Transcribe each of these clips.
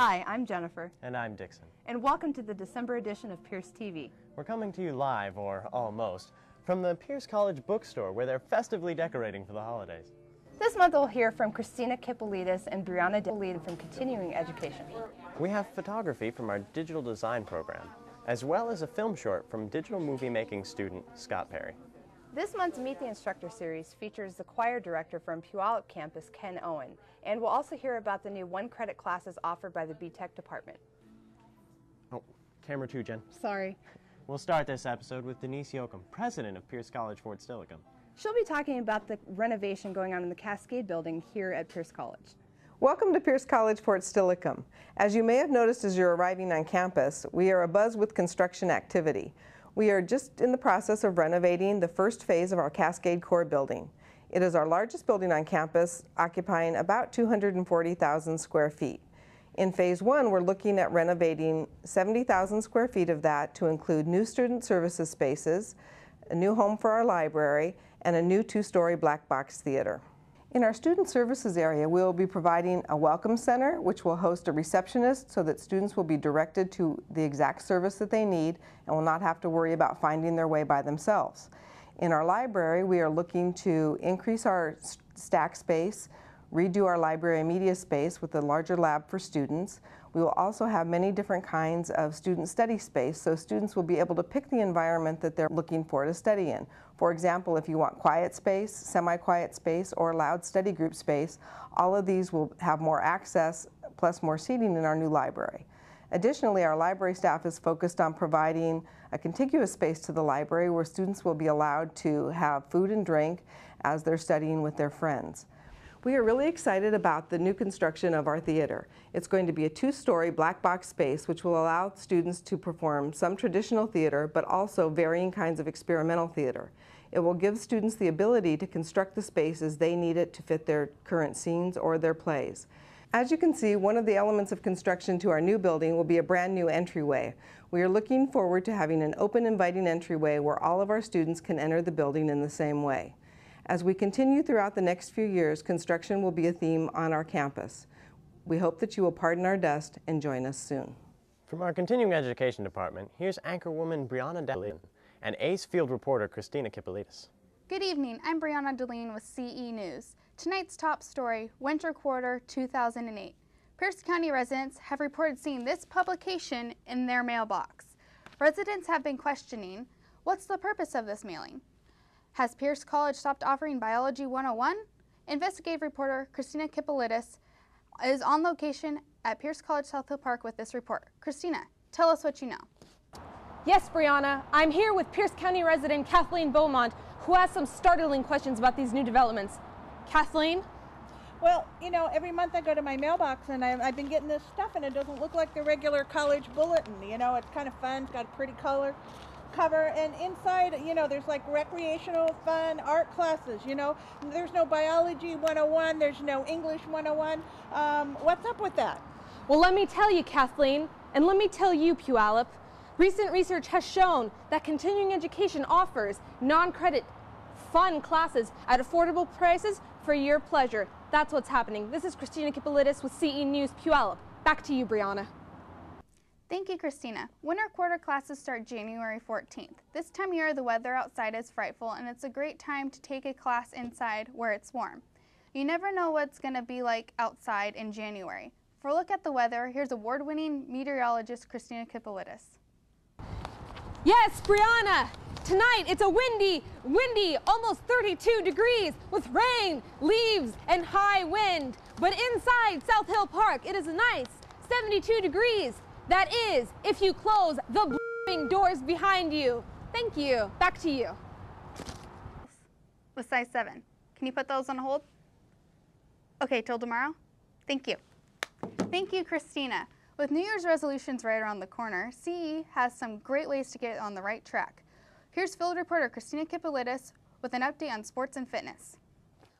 Hi, I'm Jennifer. And I'm Dixon. And welcome to the December edition of Pierce TV. We're coming to you live, or almost, from the Pierce College bookstore where they're festively decorating for the holidays. This month we'll hear from Christina Kipolitis and Brianna Delin from Continuing Education. We have photography from our digital design program, as well as a film short from digital movie making student Scott Perry. This month's Meet the Instructor series features the choir director from Puyallup campus, Ken Owen, and we'll also hear about the new one-credit classes offered by the BTech department. Oh, camera two, Jen. Sorry. We'll start this episode with Denise Yoakum, president of Pierce College Fort Steilacoom. She'll be talking about the renovation going on in the Cascade Building here at Pierce College. Welcome to Pierce College Fort Steilacoom. As you may have noticed as you're arriving on campus, we are abuzz with construction activity. We are just in the process of renovating the first phase of our Cascade Core building. It is our largest building on campus, occupying about 240,000 square feet. In phase one, we're looking at renovating 70,000 square feet of that to include new student services spaces, a new home for our library, and a new two-story black box theater. In our student services area, we will be providing a welcome center, which will host a receptionist so that students will be directed to the exact service that they need and will not have to worry about finding their way by themselves. In our library, we are looking to increase our stack space, redo our library media space with a larger lab for students. We will also have many different kinds of student study space, so students will be able to pick the environment that they're looking for to study in. For example, if you want quiet space, semi-quiet space, or loud study group space, all of these will have more access plus more seating in our new library. Additionally, our library staff is focused on providing a contiguous space to the library where students will be allowed to have food and drink as they're studying with their friends. We are really excited about the new construction of our theater. It's going to be a two-story black box space which will allow students to perform some traditional theater but also varying kinds of experimental theater. It will give students the ability to construct the space as they need it to fit their current scenes or their plays. As you can see, one of the elements of construction to our new building will be a brand new entryway. We are looking forward to having an open, inviting entryway where all of our students can enter the building in the same way. As we continue throughout the next few years, construction will be a theme on our campus. We hope that you will pardon our dust and join us soon. From our Continuing Education Department, here's anchorwoman Brianna Delin and ACE field reporter Christina Kipolitis. Good evening, I'm Brianna Delin with CE News. Tonight's top story, Winter Quarter 2008. Pierce County residents have reported seeing this publication in their mailbox. Residents have been questioning, what's the purpose of this mailing? Has Pierce College stopped offering Biology 101? Investigative reporter Christina Kipolitis is on location at Pierce College South Hill Park with this report. Christina, tell us what you know. Yes, Brianna, I'm here with Pierce County resident Kathleen Beaumont, who has some startling questions about these new developments. Kathleen? Well, you know, every month I go to my mailbox and I've been getting this stuff and it doesn't look like the regular college bulletin. You know, it's kind of fun, it's got a pretty color. Cover, and inside, you know, there's like recreational, fun, art classes, you know. There's no Biology 101, there's no English 101. What's up with that? Well, let me tell you, Kathleen, and let me tell you, Puyallup, recent research has shown that continuing education offers non-credit, fun classes at affordable prices for your pleasure. That's what's happening. This is Christina Kipolitis with CE News Puyallup. Back to you, Brianna. Thank you, Christina. Winter quarter classes start January 14th. This time of year, the weather outside is frightful, and it's a great time to take a class inside where it's warm. You never know what it's going to be like outside in January. For a look at the weather, here's award-winning meteorologist Christina Kipolitis. Yes, Brianna! Tonight, it's a windy, almost 32 degrees with rain, leaves, and high wind. But inside South Hill Park, it is a nice 72 degrees. That is, if you close the bling doors behind you. Thank you. Back to you. With size 7. Can you put those on hold? Okay, till tomorrow? Thank you. Thank you, Christina. With New Year's resolutions right around the corner, CE has some great ways to get on the right track. Here's field reporter Christina Kipolitis with an update on sports and fitness.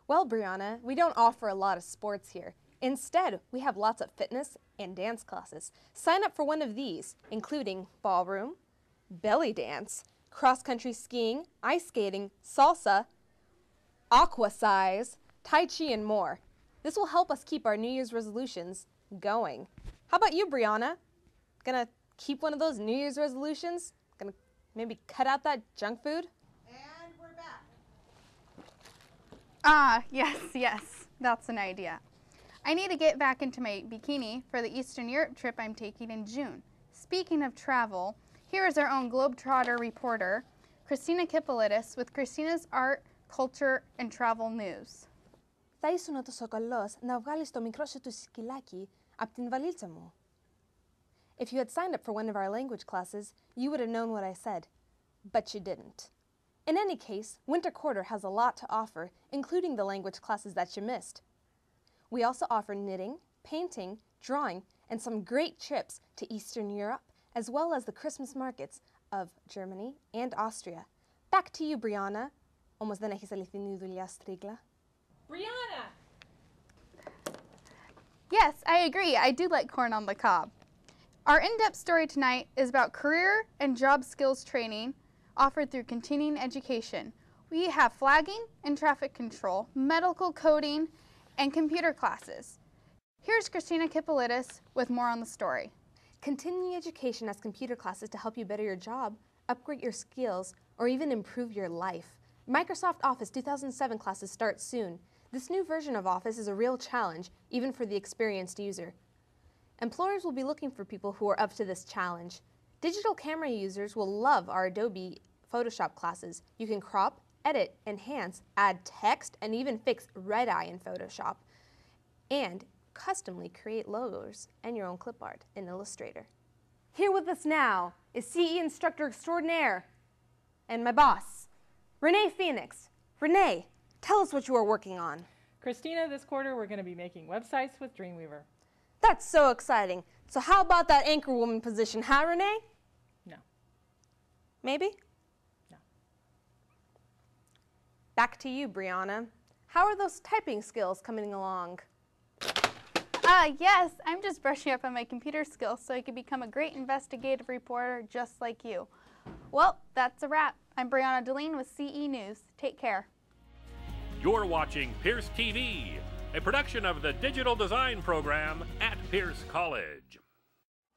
Well, Brianna, we don't offer a lot of sports here. Instead, we have lots of fitness and dance classes. Sign up for one of these, including ballroom, belly dance, cross-country skiing, ice skating, salsa, aqua size, tai chi, and more. This will help us keep our New Year's resolutions going. How about you, Brianna? Gonna keep one of those New Year's resolutions? Gonna maybe cut out that junk food? And we're back. Ah, yes, yes, that's an idea. I need to get back into my bikini for the Eastern Europe trip I'm taking in June. Speaking of travel, here is our own Globetrotter reporter, Christina Kipolitis, with Christina's Art, Culture, and Travel News. Θα ήσουν ο σοκολός να βγάλεις το μικρό σου σκυλάκι από την βαλίτσα μου. If you had signed up for one of our language classes, you would have known what I said, but you didn't. In any case, Winter Quarter has a lot to offer, including the language classes that you missed. We also offer knitting, painting, drawing, and some great trips to Eastern Europe, as well as the Christmas markets of Germany and Austria. Back to you, Brianna. Όμως δεν έχεις αληθινή δουλειά στρίγλα. Brianna! Yes, I agree. I do like corn on the cob. Our in-depth story tonight is about career and job skills training offered through continuing education. We have flagging and traffic control, medical coding, and computer classes. Here's Christina Kipolitis with more on the story. Continuing education has computer classes to help you better your job, upgrade your skills, or even improve your life. Microsoft Office 2007 classes start soon. This new version of Office is a real challenge, even for the experienced user. Employers will be looking for people who are up to this challenge. Digital camera users will love our Adobe Photoshop classes. You can crop, edit, enhance, add text, and even fix red eye in Photoshop. And customly create logos and your own clip art in Illustrator. Here with us now is CE Instructor Extraordinaire and my boss, Renee Phoenix. Renee, tell us what you are working on. Christina, this quarter we're going to be making websites with Dreamweaver. That's so exciting. So how about that anchor woman position, huh, Renee? No. Maybe? No. Back to you, Brianna. How are those typing skills coming along? Yes, I'm just brushing up on my computer skills so I can become a great investigative reporter just like you. Well, that's a wrap. I'm Brianna Delin with CE News. Take care. You're watching Pierce TV, a production of the Digital Design Program at Pierce College.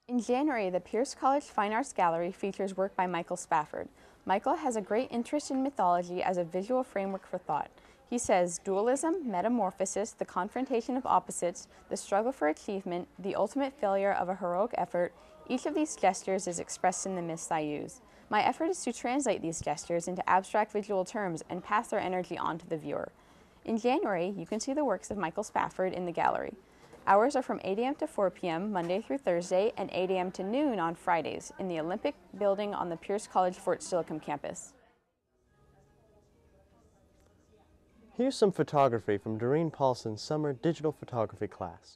In January, the Pierce College Fine Arts Gallery features work by Michael Spafford. Michael has a great interest in mythology as a visual framework for thought. He says dualism, metamorphosis, the confrontation of opposites, the struggle for achievement, the ultimate failure of a heroic effort, each of these gestures is expressed in the myths I use. My effort is to translate these gestures into abstract visual terms and pass their energy on to the viewer. In January, you can see the works of Michael Spafford in the gallery. Hours are from 8 a.m. to 4 p.m. Monday through Thursday and 8 a.m. to noon on Fridays in the Olympic Building on the Pierce College Fort Steilacoom campus. Here's some photography from Doreen Paulson's summer digital photography class.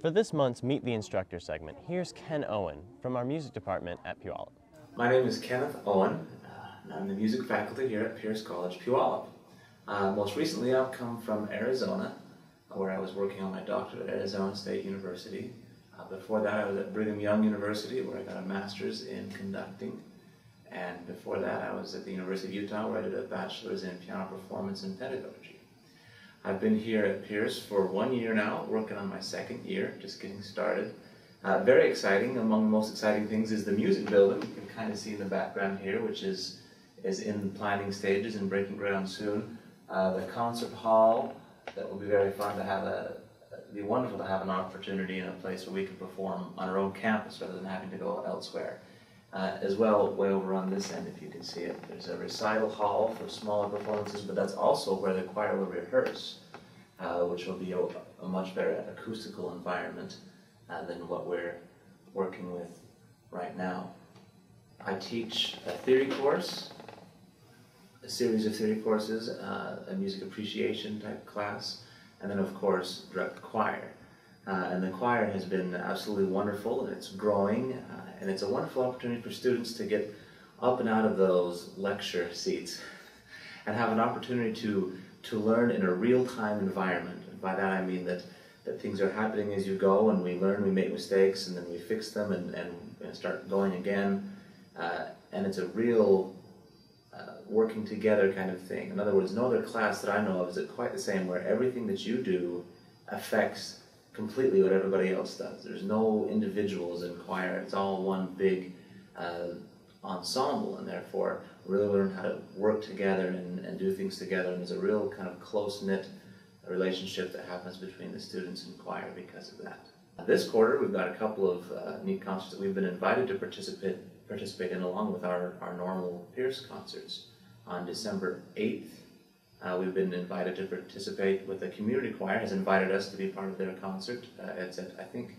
For this month's Meet the Instructor segment, here's Ken Owen from our music department at Puyallup. My name is Kenneth Owen, and I'm the music faculty here at Pierce College Puyallup. Most recently, I've come from Arizona, where I was working on my doctorate at Arizona State University. Before that, I was at Brigham Young University, where I got a master's in conducting. And before that, I was at the University of Utah, where I did a bachelor's in piano performance and pedagogy. I've been here at Pierce for 1 year now, working on my second year, just getting started. Very exciting. Among the most exciting things is the music building. You can kind of see in the background here, which is in planning stages and breaking ground soon. The concert hall, that will be very fun to have it'd be wonderful to have an opportunity in a place where we can perform on our own campus rather than having to go elsewhere. As well, way over on this end, if you can see it, there's a recital hall for smaller performances, but that's also where the choir will rehearse, which will be a much better acoustical environment than what we're working with right now. I teach a theory course, a series of theory courses, a music appreciation type class, and then of course direct choir. And the choir has been absolutely wonderful, and it's growing, and it's a wonderful opportunity for students to get up and out of those lecture seats and have an opportunity to learn in a real-time environment. And by that I mean that things are happening as you go, and we learn, we make mistakes, and then we fix them and start going again. And it's a real working together kind of thing. In other words, no other class that I know of is it quite the same, where everything that you do affects completely what everybody else does. There's no individuals in choir. It's all one big ensemble, and therefore really learn how to work together and do things together. And there's a real kind of close-knit relationship that happens between the students and choir because of that. This quarter, we've got a couple of neat concerts that we've been invited to participate in, along with our normal Pierce concerts. On December 8th, we've been invited to participate with the community choir, has invited us to be part of their concert. It's at, I think,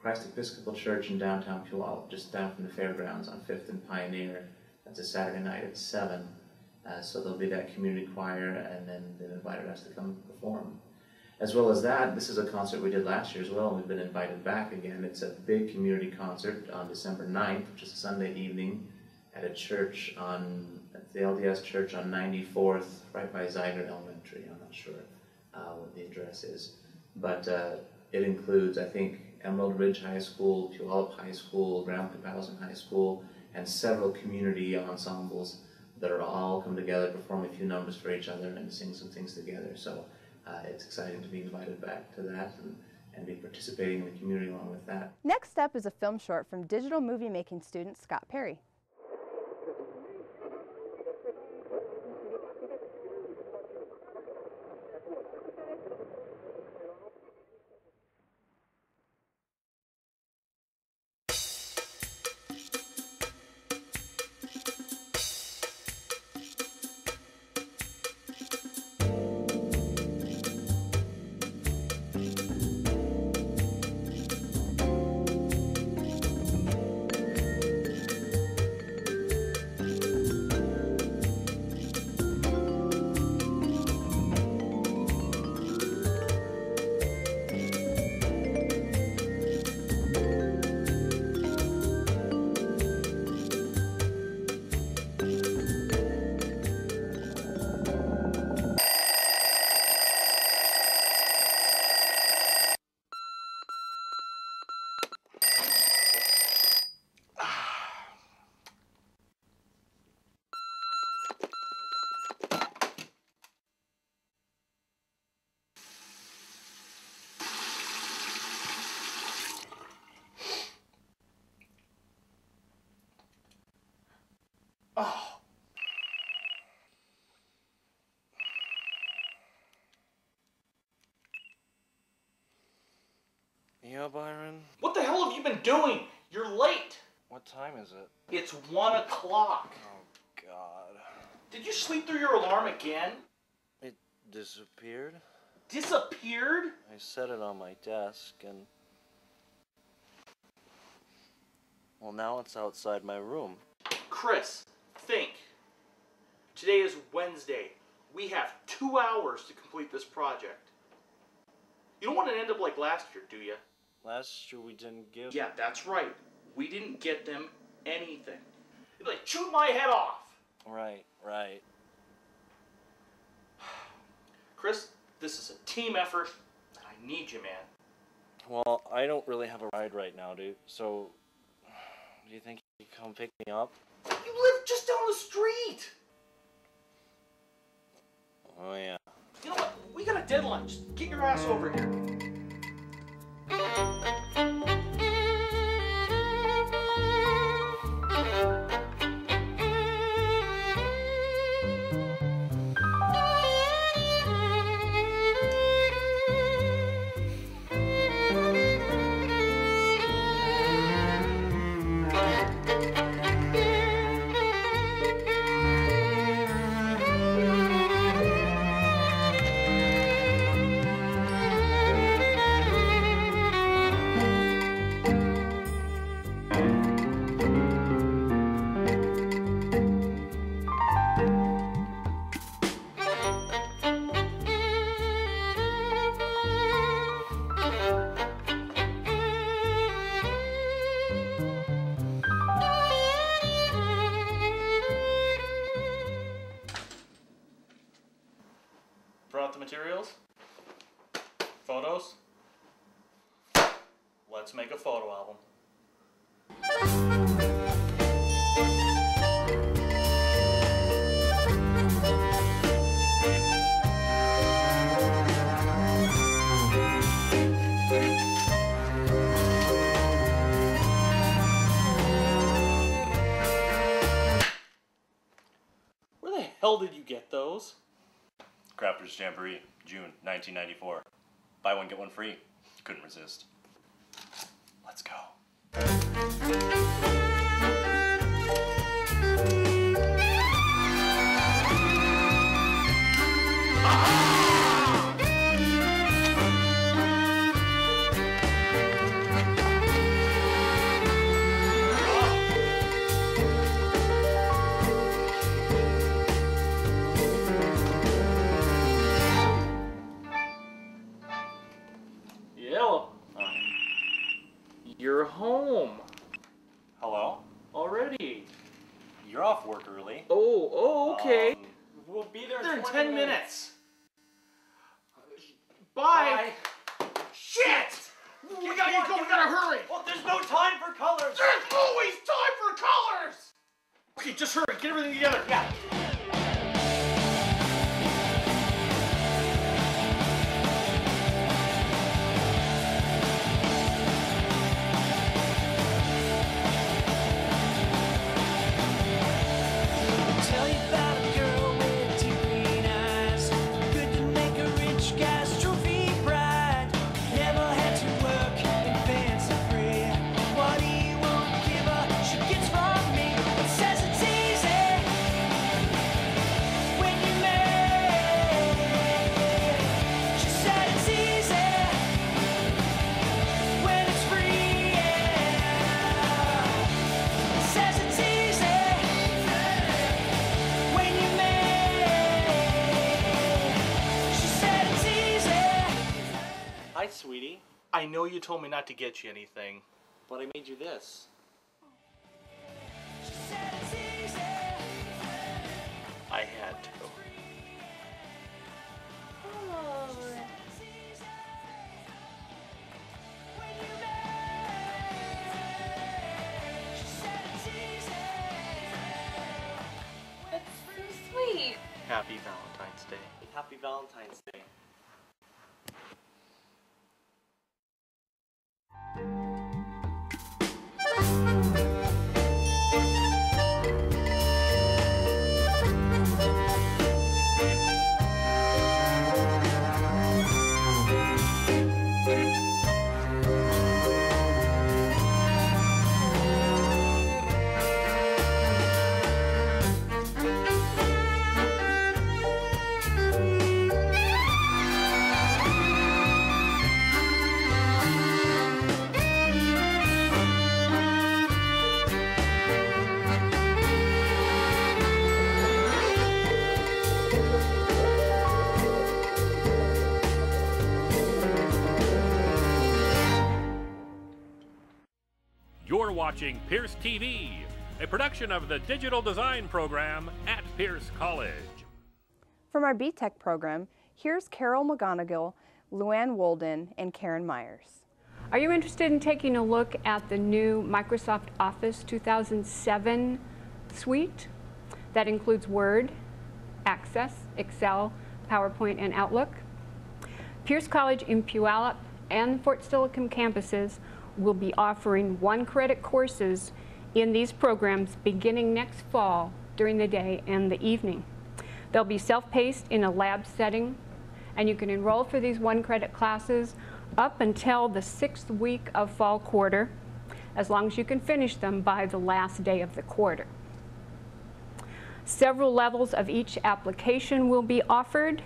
Christ Episcopal Church in downtown Puyallup, just down from the fairgrounds on 5th and Pioneer. That's a Saturday night at 7. So there'll be that community choir, and then they've invited us to come perform. As well as that, this is a concert we did last year as well, and we've been invited back again. It's a big community concert on December 9th, which is a Sunday evening, at a church on, at the LDS church on 94th, right by Zeiger Elementary. I'm not sure what the address is. But it includes, I think, Emerald Ridge High School, Puyallup High School, Brownlee Bowson High School, and several community ensembles that are all come together, perform a few numbers for each other, and sing some things together. So it's exciting to be invited back to that and be participating in the community along with that. Next up is a film short from digital movie making student Scott Perry. Yeah, Byron? What the hell have you been doing? You're late! What time is it? It's 1 o'clock. Oh, God. Did you sleep through your alarm again? It disappeared. Disappeared? I set it on my desk and... well, now it's outside my room. Chris, think. Today is Wednesday. We have 2 hours to complete this project. You don't want to end up like last year, do you? Last year we didn't give... Yeah, that's right. We didn't get them anything. They'd be like, chew my head off! Right, right. Chris, this is a team effort, and I need you, man. Well, I don't really have a ride right now, dude, so... Do you think you can come pick me up? You live just down the street! Oh, yeah. You know what? We got a deadline. Just get your ass over here. Let's make a photo album. Where the hell did you get those? Crafters Jamboree, June 1994. Buy one, get one free. Couldn't resist. Let's go. Yellow. You're home. Hello? Already. You're off work early. Oh, okay. We'll be there in 10 minutes. Bye. Shit! We gotta go, we gotta hurry! Well, there's no time for colors! There's always time for colors! Okay, just hurry, get everything together. Yeah. Sweetie, I know you told me not to get you anything, but I made you this. I had to. Oh. That's so sweet. Happy Valentine's Day. Happy Valentine's Day. You're watching Pierce TV, a production of the Digital Design Program at Pierce College. From our BTech program, here's Carol McGonagill, Luann Wolden, and Karen Myers. Are you interested in taking a look at the new Microsoft Office 2007 suite? That includes Word, Access, Excel, PowerPoint, and Outlook. Pierce College in Puyallup and Fort Steilacoom campuses will be offering 1-credit courses in these programs beginning next fall during the day and the evening. They'll be self-paced in a lab setting, and you can enroll for these 1-credit classes up until the 6th week of fall quarter, as long as you can finish them by the last day of the quarter. Several levels of each application will be offered,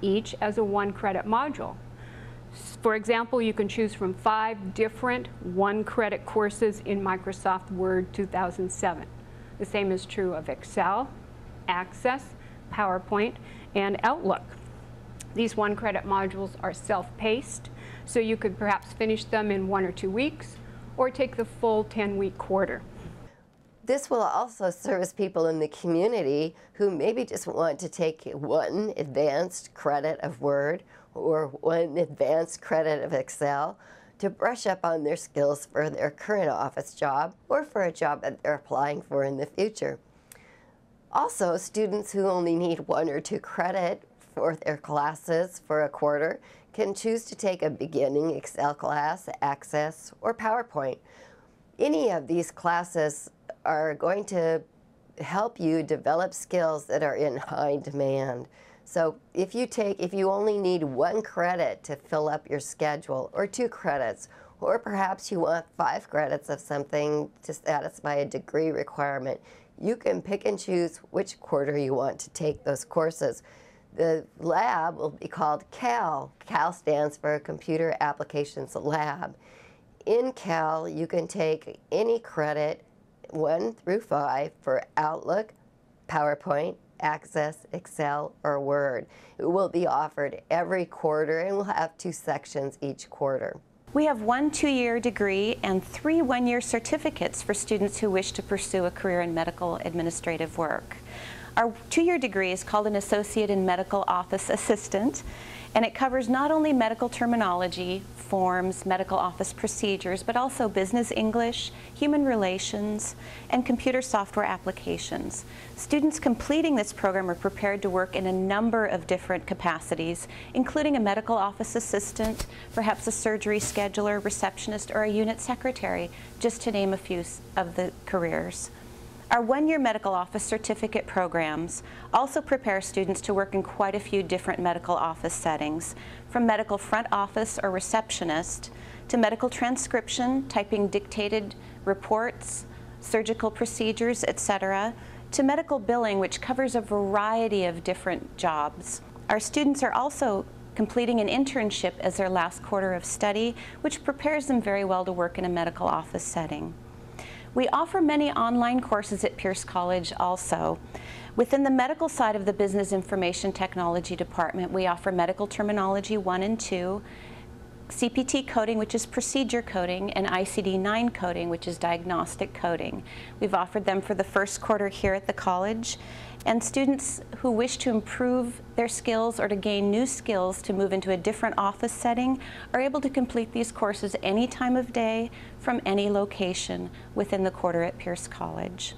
each as a 1-credit module. For example, you can choose from 5 different 1-credit courses in Microsoft Word 2007. The same is true of Excel, Access, PowerPoint, and Outlook. These 1-credit modules are self-paced, so you could perhaps finish them in 1 or 2 weeks, or take the full 10-week quarter. This will also service people in the community who maybe just want to take 1 advanced credit of Word or 1 advanced credit of Excel to brush up on their skills for their current office job or for a job that they're applying for in the future. Also, students who only need 1 or 2 credit for their classes for a quarter can choose to take a beginning Excel class, Access, or PowerPoint. Any of these classes are going to help you develop skills that are in high demand. So if you only need 1 credit to fill up your schedule, or 2 credits, or perhaps you want 5 credits of something to satisfy a degree requirement, you can pick and choose which quarter you want to take those courses. The lab will be called CAL. CAL stands for Computer Applications Lab. In CAL, you can take any credit 1 through 5 for Outlook, PowerPoint, Access, Excel, or Word. It will be offered every quarter and will have 2 sections each quarter. We have 1 2-year degree and 3 1-year certificates for students who wish to pursue a career in medical administrative work. Our 2-year degree is called an Associate in Medical Office Assistant, and it covers not only medical terminology, forms, medical office procedures, but also business English, human relations, and computer software applications. Students completing this program are prepared to work in a number of different capacities, including a medical office assistant, perhaps a surgery scheduler, receptionist, or a unit secretary, just to name a few of the careers. Our 1-year medical office certificate programs also prepare students to work in quite a few different medical office settings, from medical front office or receptionist to medical transcription, typing dictated reports, surgical procedures, etc., to medical billing, which covers a variety of different jobs. Our students are also completing an internship as their last quarter of study, which prepares them very well to work in a medical office setting. We offer many online courses at Pierce College also. Within the medical side of the Business Information Technology Department, we offer Medical Terminology 1 and 2, CPT coding, which is procedure coding, and ICD-9 coding, which is diagnostic coding. We've offered them for the first quarter here at the college, and students who wish to improve their skills or to gain new skills to move into a different office setting are able to complete these courses any time of day from any location within the quarter at Pierce College.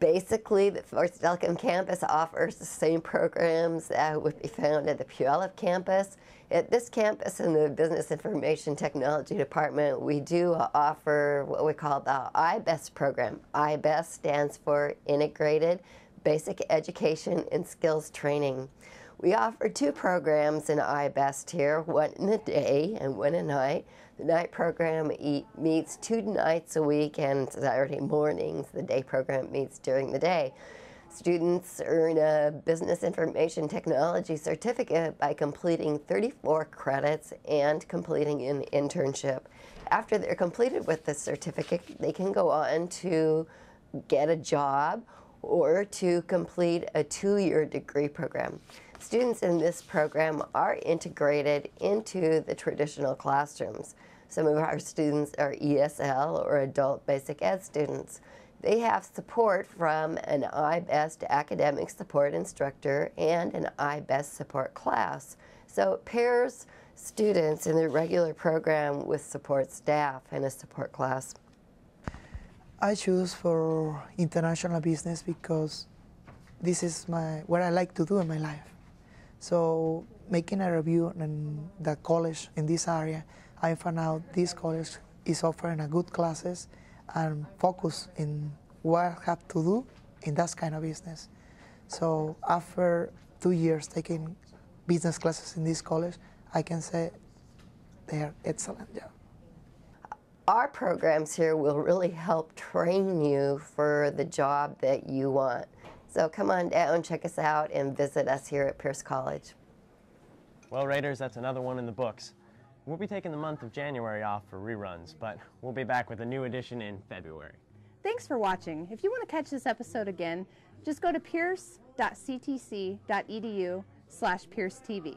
Basically, the Fort Steilacoom campus offers the same programs that would be found at the Puyallup campus. At this campus in the Business Information Technology Department, we do offer what we call the IBEST program. IBEST stands for Integrated Basic Education and Skills Training. We offer 2 programs in IBEST here, 1 in the day and 1 at night. The night program meets 2 nights a week and Saturday mornings. The day program meets during the day. Students earn a Business Information Technology certificate by completing 34 credits and completing an internship. After they're completed with this certificate, they can go on to get a job or to complete a 2-year degree program. Students in this program are integrated into the traditional classrooms. Some of our students are ESL or adult basic ed students. They have support from an IBEST academic support instructor and an IBEST support class. So it pairs students in the regular program with support staff and a support class. I choose for international business because this is what I like to do in my life. So making a review in the college in this area, I found out this college is offering a good classes and focus in what I have to do in that kind of business. So after 2 years taking business classes in this college, I can say they are excellent job. Our programs here will really help train you for the job that you want. So come on down, check us out, and visit us here at Pierce College. Well, Raiders, that's another one in the books. We'll be taking the month of January off for reruns, but we'll be back with a new edition in February. Thanks for watching. If you want to catch this episode again, just go to pierce.ctc.edu/PierceTV.